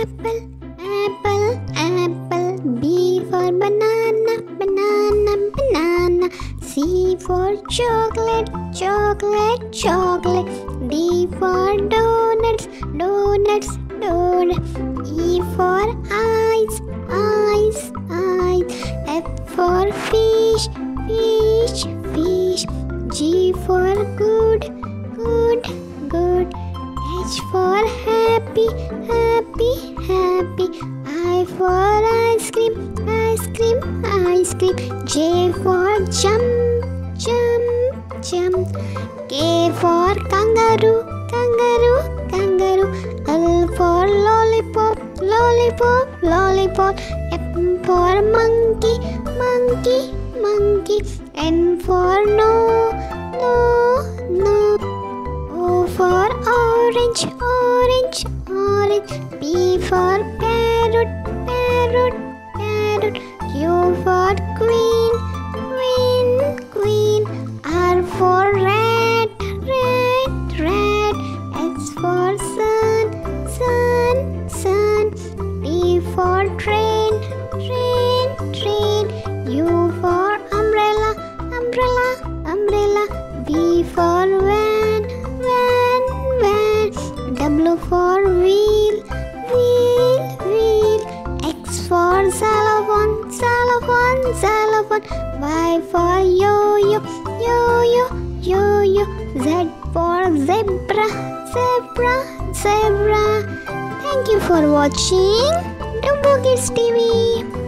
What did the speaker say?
apple, apple, apple. B for banana, banana, banana. C for chocolate, chocolate, chocolate. D for donuts, donuts, donuts. E for eyes, eyes, eyes. F for fish, fish, fish. G for good, good, good. H for happy, happy, happy. I for ice cream, ice cream, ice cream. J for jump, jump, jump. K for kangaroo, kangaroo, kangaroo. L for lollipop, lollipop, lollipop. M for monkey, monkey, monkey. N for no, no, no. O for orange, orange, orange. P for parrot, parrot, parrot. Q for queen, queen, queen. R for red, red, red. S for sun, sun, sun. T for train, train, train. U for umbrella, umbrella, umbrella. V for van, van, van. W for wheel, wheel, wheel. X for xylophone, xylophone, xylophone. Y for yo-yo, yo-yo, yo-yo. Z for zebra, zebra, zebra. Thank you for watching Dumbo Kids TV.